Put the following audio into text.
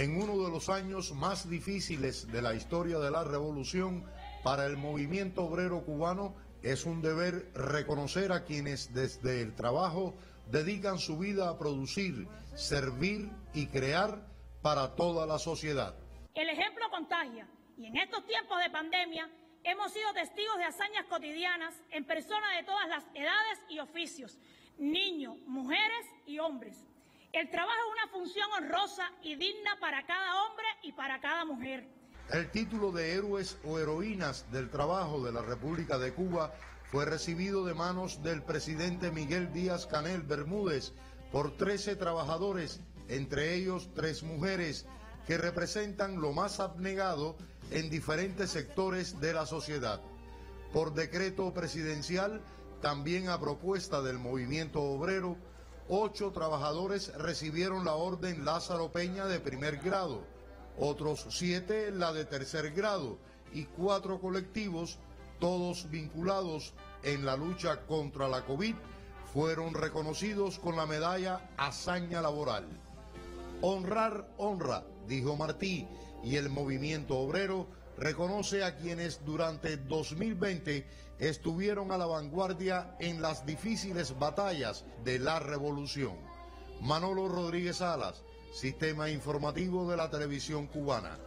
en uno de los años más difíciles de la historia de la revolución, para el movimiento obrero cubano es un deber reconocer a quienes desde el trabajo dedican su vida a producir, servir y crear para toda la sociedad. El ejemplo contagia, y en estos tiempos de pandemia hemos sido testigos de hazañas cotidianas en personas de todas las edades y oficios, niños, mujeres y hombres. El trabajo es una función honrosa y digna para cada hombre y para cada mujer. El título de Héroes o Heroínas del Trabajo de la República de Cuba fue recibido de manos del presidente Miguel Díaz-Canel Bermúdez por 13 trabajadores, entre ellos 3 mujeres, que representan lo más abnegado en diferentes sectores de la sociedad. Por decreto presidencial, también a propuesta del movimiento obrero, 8 trabajadores recibieron la orden Lázaro Peña de primer grado, otros 7 la de tercer grado y 4 colectivos, todos vinculados en la lucha contra la COVID, fueron reconocidos con la medalla Hazaña Laboral. Honrar honra, dijo Martí, y el movimiento obrero reconoce a quienes durante 2020 estuvieron a la vanguardia en las difíciles batallas de la revolución. Manolo Rodríguez Alas, Sistema Informativo de la Televisión Cubana.